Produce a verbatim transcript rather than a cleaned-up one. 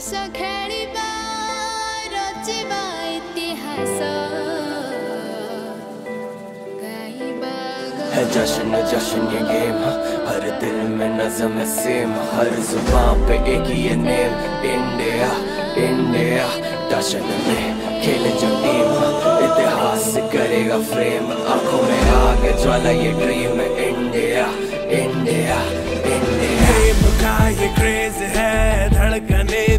इतिहास खेलिबा रचिबा इतिहास गाइबा है जश्न जश्न ये गेम हर दिल में नज़म सेम हर ज़ुबान पे एक ये नेम इंडिया इंडिया जश्न में खेल जो टीम इतिहास करेगा फ्रेम आंखों में आग ज्वाला ये ड्रीम इंडिया इंडिया इंडिया का ये क्रेज है धड़कने